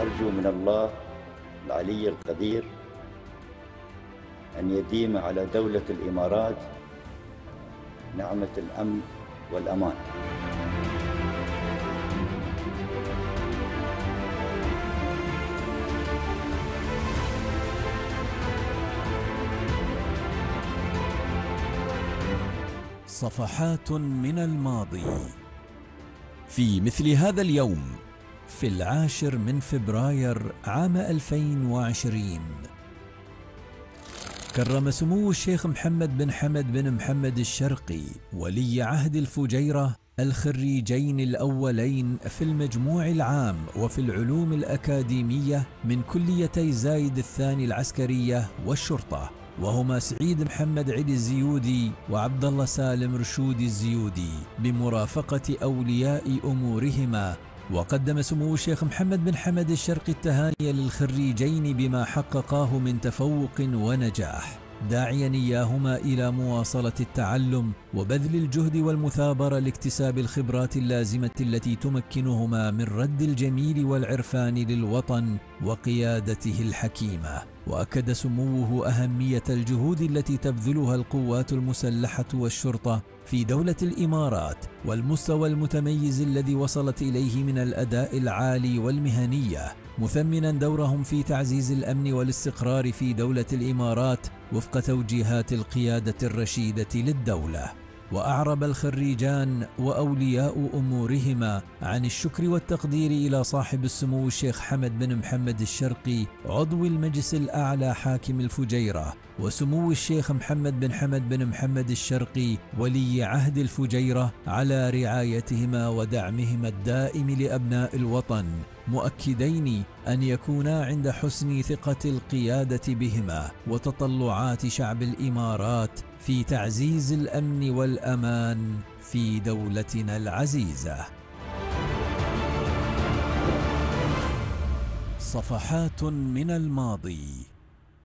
أرجو من الله العلي القدير أن يديم على دولة الإمارات نعمة الأمن والأمان. صفحات من الماضي. في مثل هذا اليوم في 10 فبراير 2020 كرم سمو الشيخ محمد بن حمد بن محمد الشرقي ولي عهد الفجيرة الخريجين الأولين في المجموع العام وفي العلوم الأكاديمية من كليتي زايد الثاني العسكرية والشرطة، وهما سعيد محمد عدي الزيودي وعبد الله سالم رشود الزيودي، بمرافقة أولياء أمورهما. وقدم سمو الشيخ محمد بن حمد الشرقي التهاني للخريجين بما حققاه من تفوق ونجاح، داعيا إياهما إلى مواصلة التعلم وبذل الجهد والمثابرة لاكتساب الخبرات اللازمة التي تمكنهما من رد الجميل والعرفان للوطن وقيادته الحكيمة. وأكد سموه أهمية الجهود التي تبذلها القوات المسلحة والشرطة في دولة الإمارات والمستوى المتميز الذي وصلت إليه من الأداء العالي والمهنية، مثمنا دورهم في تعزيز الأمن والاستقرار في دولة الإمارات وفق توجيهات القيادة الرشيدة للدولة. وأعرب الخريجان وأولياء أمورهما عن الشكر والتقدير إلى صاحب السمو الشيخ حمد بن محمد الشرقي عضو المجلس الأعلى حاكم الفجيرة، وسمو الشيخ محمد بن حمد بن محمد الشرقي ولي عهد الفجيرة على رعايتهما ودعمهما الدائم لأبناء الوطن، مؤكدين أن يكونا عند حسن ثقة القيادة بهما وتطلعات شعب الإمارات في تعزيز الأمن والأمان في دولتنا العزيزة. صفحات من الماضي.